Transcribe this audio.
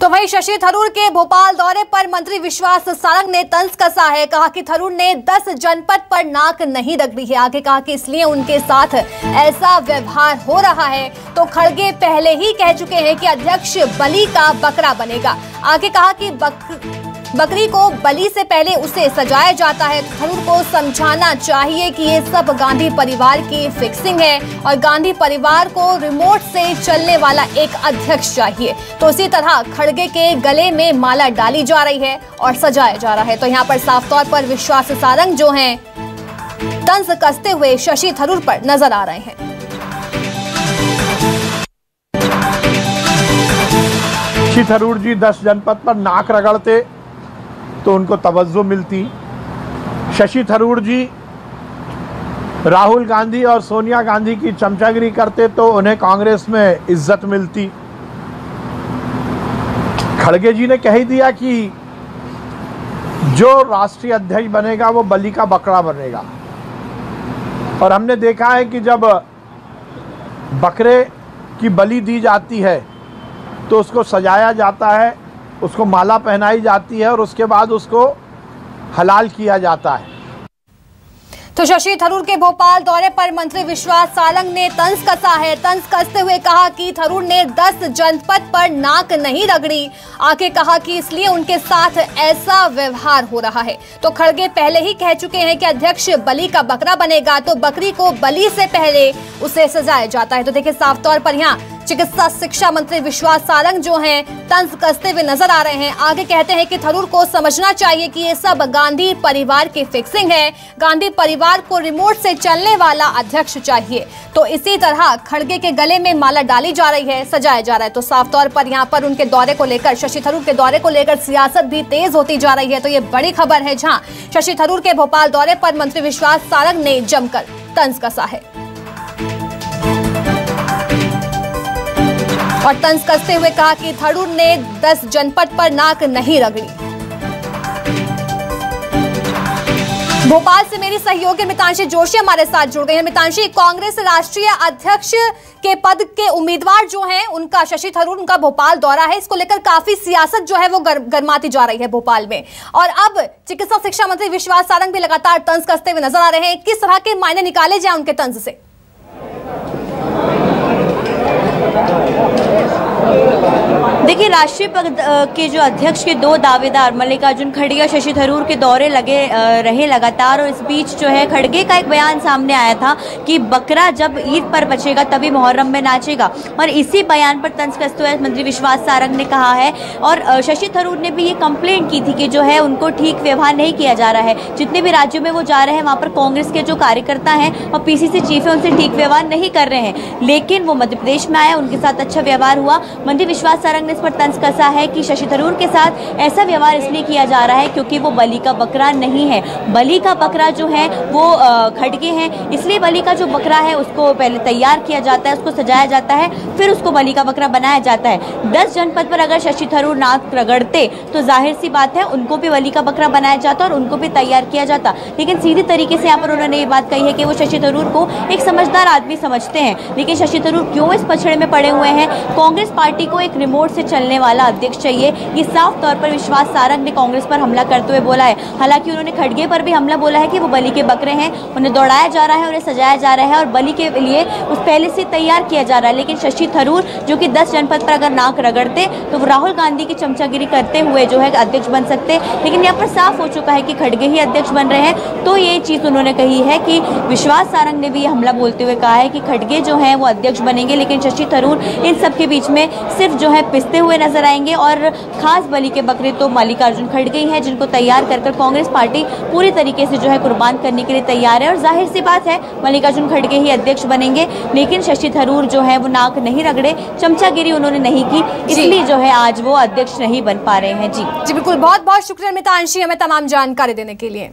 तो वहीं शशि थरूर के भोपाल दौरे पर मंत्री विश्वास सारंग ने तंज कसा है। कहा कि थरूर ने 10 जनपद पर नाक नहीं रख दी है। आगे कहा कि इसलिए उनके साथ ऐसा व्यवहार हो रहा है। तो खड़गे पहले ही कह चुके हैं कि अध्यक्ष बलि का बकरा बनेगा। आगे कहा कि बकरी को बलि से पहले उसे सजाया जाता है। थरूर को समझाना चाहिए कि ये सब गांधी परिवार की फिक्सिंग है और गांधी परिवार को रिमोट से चलने वाला एक अध्यक्ष चाहिए। तो इसी तरह खड़गे के गले में माला डाली जा रही है और सजाया जा रहा है। तो यहाँ पर साफ तौर पर विश्वास सारंग जो हैं तंज कसते हुए शशि थरूर पर नजर आ रहे हैं। शशि थरूर जी 10 जनपद पर नाक रगड़ते तो उनको तवज्जो मिलती। शशि थरूर जी राहुल गांधी और सोनिया गांधी की चमचागिरी करते तो उन्हें कांग्रेस में इज्जत मिलती। खड़गे जी ने कह ही दिया कि जो राष्ट्रीय अध्यक्ष बनेगा वो बलि का बकरा बनेगा। और हमने देखा है कि जब बकरे की बलि दी जाती है तो उसको सजाया जाता है, उसको माला पहनाई जाती है और उसके बाद उसको हलाल किया जाता है। तो शशि थरूर के भोपाल दौरे पर मंत्री विश्वास सारंग ने तंज कसा है। तंज कसते हुए कहा कि थरूर ने 10 जनपद पर नाक नहीं रगड़ी। आगे कहा कि इसलिए उनके साथ ऐसा व्यवहार हो रहा है। तो खड़गे पहले ही कह चुके हैं कि अध्यक्ष बलि का बकरा बनेगा। तो बकरी को बलि से पहले उसे सजाया जाता है। तो देखिये साफ तौर पर यहाँ चिकित्सा शिक्षा मंत्री विश्वास सारंग जो हैं तंज कसते हुए नजर आ रहे हैं। आगे कहते हैं कि थरूर को समझना चाहिए कि ये सब गांधी परिवार की फिक्सिंग है, गांधी परिवार को रिमोट से चलने वाला अध्यक्ष चाहिए। तो इसी तरह खड़गे के गले में माला डाली जा रही है, सजाया जा रहा है। तो साफ तौर पर यहाँ पर उनके दौरे को लेकर, शशि थरूर के दौरे को लेकर सियासत भी तेज होती जा रही है। तो ये बड़ी खबर है जहाँ शशि थरूर के भोपाल दौरे पर मंत्री विश्वास सारंग ने जमकर तंज कसा है। और तंज कसते हुए कहा कि थरूर ने 10 जनपद पर नाक नहीं रगड़ी। भोपाल से मेरी सहयोगी मितांशी जोशी हमारे साथ जुड़ गए हैं। मितांशी, कांग्रेस राष्ट्रीय अध्यक्ष के पद के उम्मीदवार जो हैं उनका, शशि थरूर उनका भोपाल दौरा है, इसको लेकर काफी सियासत जो है वो गर्माती जा रही है भोपाल में। और अब चिकित्सा शिक्षा मंत्री विश्वास सारंग भी लगातार तंज कसते हुए नजर आ रहे हैं। किस तरह के मायने निकाले जाए उनके तंज से? देखिए, राष्ट्रीय पद के जो अध्यक्ष के 2 दावेदार मल्लिकार्जुन खड़गे और शशि थरूर के दौरे लगे रहे लगातार। और इस बीच जो है खड़गे का एक बयान सामने आया था कि बकरा जब ईद पर बचेगा तभी मुहर्रम में नाचेगा। और इसी बयान पर तंज कसते हुए मंत्री विश्वास सारंग ने कहा है। और शशि थरूर ने भी ये कंप्लेंट की थी कि जो है उनको ठीक व्यवहार नहीं किया जा रहा है। जितने भी राज्यों में वो जा रहे हैं वहाँ पर कांग्रेस के जो कार्यकर्ता हैं और PCC चीफ हैं उनसे ठीक व्यवहार नहीं कर रहे हैं। लेकिन वो मध्य प्रदेश में आए, उनके साथ अच्छा व्यवहार हुआ। मंत्री विश्वास सारंग ने इस पर तंज कसा है कि शशि थरूर के साथ ऐसा व्यवहार इसलिए किया जा रहा है क्योंकि वो बलि का बकरा नहीं है। बलि का बकरा जो है वो खड़गे हैं, इसलिए बलि का जो बकरा है उसको पहले तैयार किया जाता है, उसको सजाया जाता है, फिर उसको बलि का बकरा बनाया जाता है। 10 जनपद पर अगर शशि थरूर नाक रगड़ते तो जाहिर सी बात है उनको भी बलि का बकरा बनाया जाता और उनको भी तैयार किया जाता। लेकिन सीधे तरीके से यहाँ पर उन्होंने ये बात कही है कि वो शशि थरूर को एक समझदार आदमी समझते हैं। लेकिन शशि थरूर क्यों इस पछड़े में पड़े हुए हैं? कांग्रेस पार्टी को एक रिमोट से चलने वाला अध्यक्ष चाहिए, ये साफ तौर पर विश्वास सारंग ने कांग्रेस पर हमला करते हुए बोला है। हालांकि उन्होंने खड़गे पर भी हमला बोला है कि वो बलि के बकरे हैं, उन्हें दौड़ाया जा रहा है, उन्हें सजाया जा रहा है और बलि के लिए उस पहले से तैयार किया जा रहा है। लेकिन शशि थरूर जो कि 10 जनपद पर अगर नाक रगड़ते तो राहुल गांधी की चमचागिरी करते हुए जो है अध्यक्ष बन सकते। लेकिन यहाँ पर साफ हो चुका है कि खड़गे ही अध्यक्ष बन रहे हैं। तो ये चीज़ उन्होंने कही है कि विश्वास सारंग ने भी हमला बोलते हुए कहा है कि खड़गे जो हैं वो अध्यक्ष बनेंगे, लेकिन शशि थरूर इन सबके बीच में सिर्फ जो है पिसते हुए नजर आएंगे। और खास बलि के बकरे तो मल्लिकार्जुन खड़गे हैं जिनको तैयार कर कांग्रेस पार्टी पूरी तरीके से जो है कुर्बान करने के लिए तैयार है। और जाहिर सी बात है मल्लिकार्जुन खड़गे ही अध्यक्ष बनेंगे। लेकिन शशि थरूर जो है वो नाक नहीं रगड़े, चमचागिरी उन्होंने नहीं की, इसलिए जो है आज वो अध्यक्ष नहीं बन पा रहे हैं। जी जी बिल्कुल, बहुत बहुत शुक्रिया मितांशी हमें तमाम जानकारी देने के लिए।